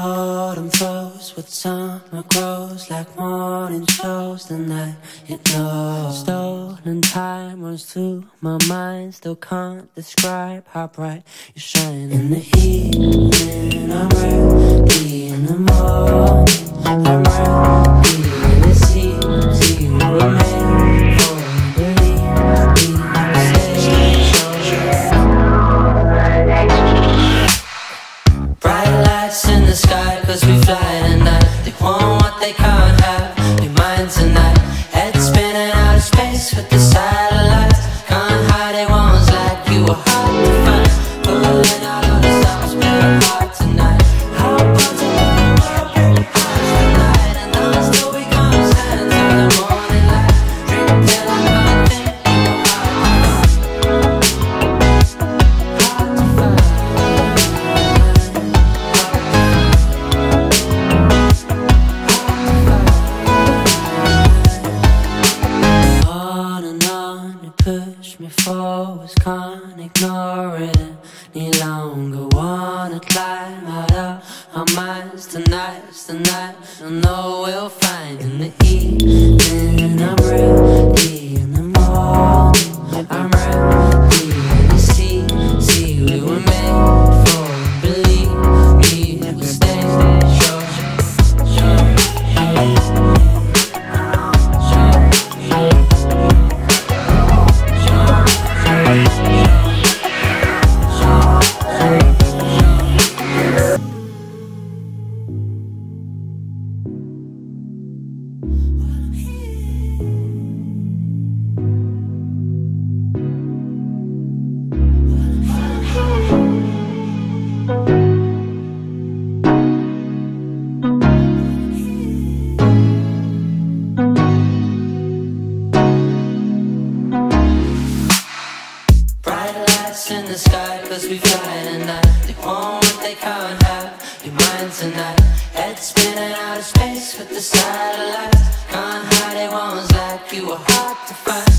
autumn flows with summer grows, like morning shows the night it knows. Stolen time runs through my mind, still can't describe how bright you shine. In the evening I'm ready, in the morning I'm ready, and it's easy to remain for believing I stay. Bright lights in the sky, cause we fly tonight. They want what they can't have, they mind tonight. Head spinning out of space with the satellites, can't hide it, ones like you are hard to find. Pulling out all the stops, we're apart tonight. How about to love the world, break the past tonight. And now still we can't stand till the morning light. Drink till I can't think, you're hard to find, forwards, can't ignore it any longer. Wanna climb out of our minds. Tonight's the night I know we'll find. In the evening I'm ready, in the morning I'm ready, and it's easy, we were made for it. Believe me, we'll stay sure. With the satellites, can't hide it, ones like you are hard to find.